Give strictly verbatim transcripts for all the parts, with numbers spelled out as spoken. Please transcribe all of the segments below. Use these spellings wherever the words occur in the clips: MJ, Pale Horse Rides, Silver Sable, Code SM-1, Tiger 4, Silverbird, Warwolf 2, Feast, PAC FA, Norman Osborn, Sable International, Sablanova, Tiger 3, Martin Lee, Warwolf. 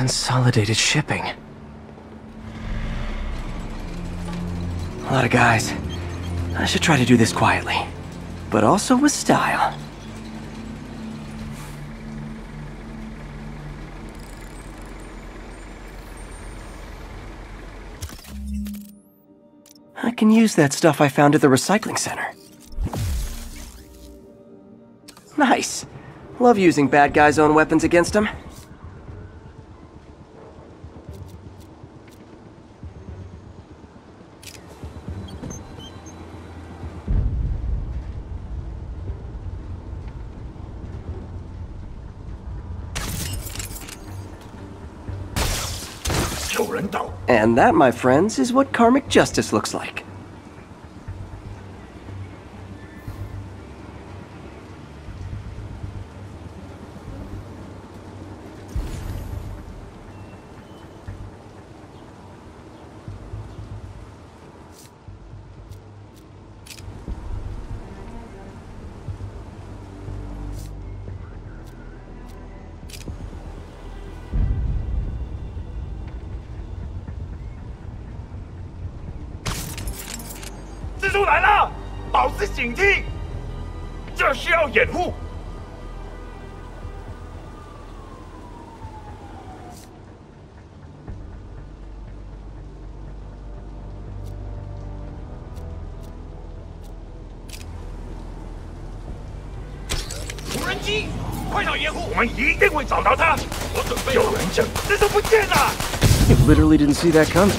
Consolidated shipping. A lot of guys. I should try to do this quietly, but also with style. I can use that stuff I found at the recycling center. Nice. Love using bad guys' own weapons against them. And that, my friends, is what karmic justice looks like. You literally didn't see that coming.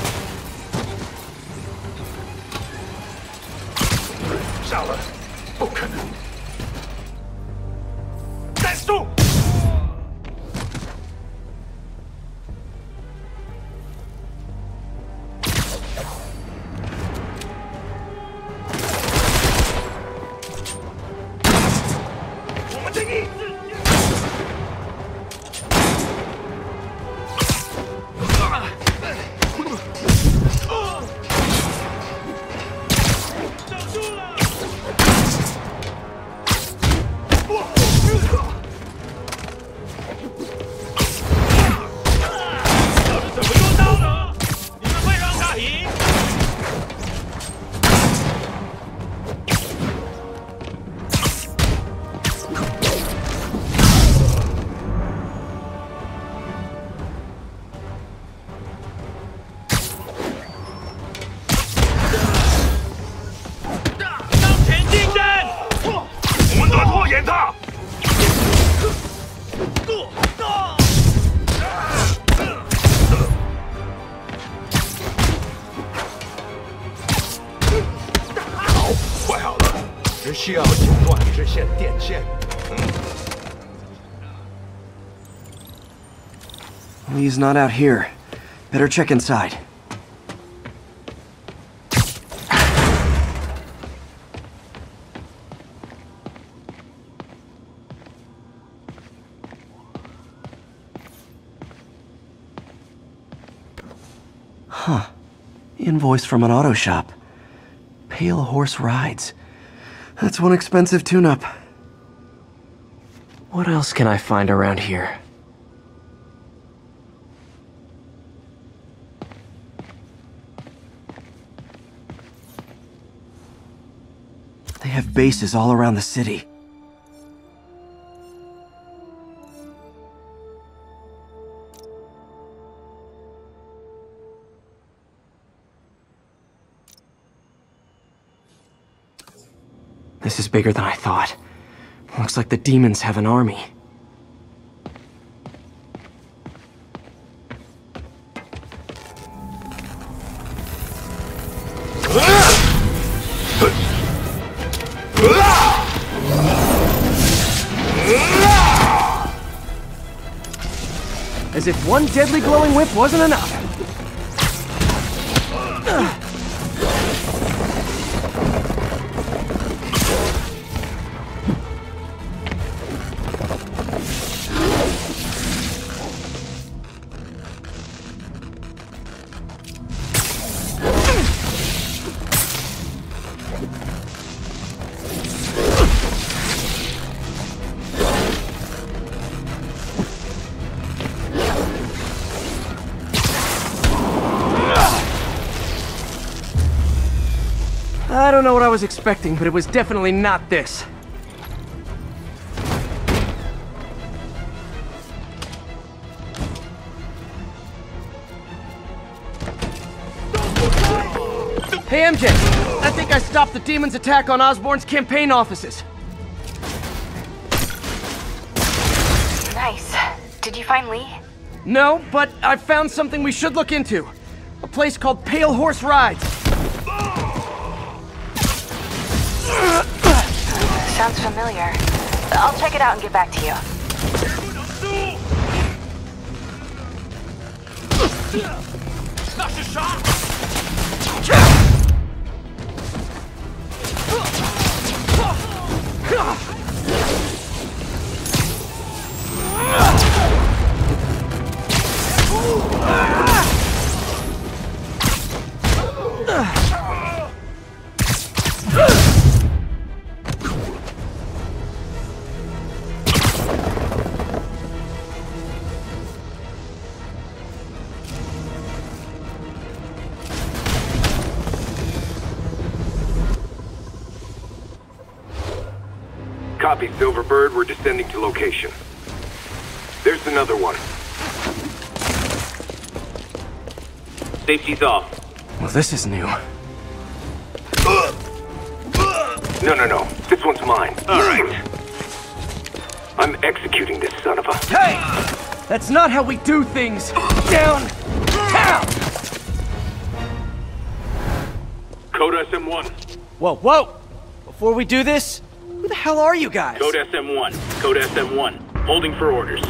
He's not out here. Better check inside. Huh. Invoice from an auto shop. Pale Horse Rides. That's one expensive tune-up. What else can I find around here? They have bases all around the city. This is bigger than I thought. Looks like the demons have an army. As if one deadly glowing whip wasn't enough. I don't know what I was expecting, but it was definitely not this. Hey, M J, I think I stopped the demon's attack on Osborn's campaign offices. Nice. Did you find Lee? No, but I found something we should look into. A place called Pale Horse Rides. Sounds familiar. I'll check it out and get back to you. Copy, Silverbird. We're descending to location. There's another one. Safety's off. Well, this is new. No, no, no. This one's mine. All right. I'm executing this son of a... Hey! That's not how we do things. Down! Down! Code S M one. Whoa, whoa! Before we do this... Who the hell are you guys? Code S M one. Code S M one. Holding for orders.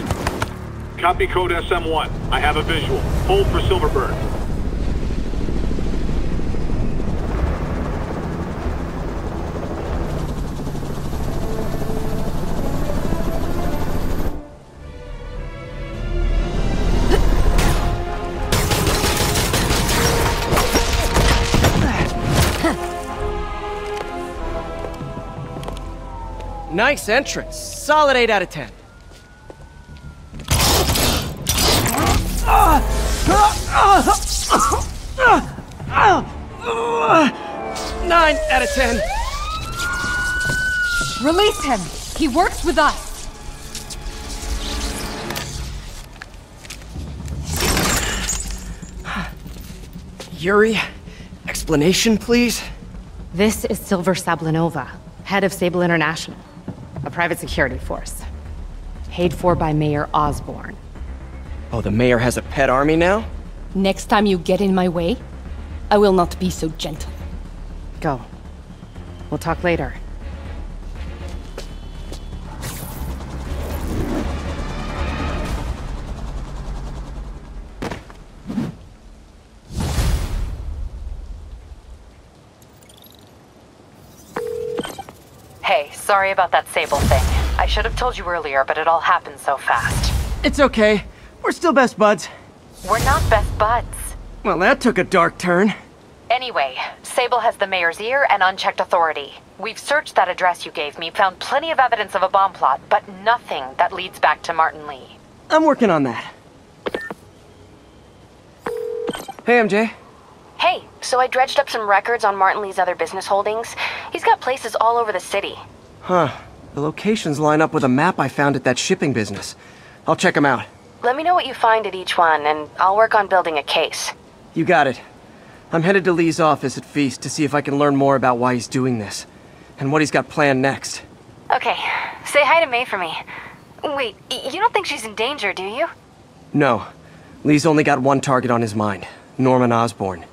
Copy Code S M one. I have a visual. Hold for Silverbird. Nice entrance. Solid eight out of ten. nine out of ten. Release him. He works with us. Yuri, explanation, please? This is Silver Sablanova, head of Sable International. A private security force. Paid for by Mayor Osborn. Oh, the mayor has a pet army now? Next time you get in my way, I will not be so gentle. Go. We'll talk later. Sorry about that Sable thing. I should have told you earlier, but it all happened so fast. It's okay. We're still best buds. We're not best buds. Well, that took a dark turn. Anyway, Sable has the mayor's ear and unchecked authority. We've searched that address you gave me, found plenty of evidence of a bomb plot, but nothing that leads back to Martin Lee. I'm working on that. Hey, M J. Hey, so I dredged up some records on Martin Lee's other business holdings. He's got places all over the city. Huh. The locations line up with a map I found at that shipping business. I'll check them out. Let me know what you find at each one, and I'll work on building a case. You got it. I'm headed to Lee's office at Feast to see if I can learn more about why he's doing this, and what he's got planned next. Okay. Say hi to May for me. Wait, you don't think she's in danger, do you? No. Lee's only got one target on his mind, Norman Osborn.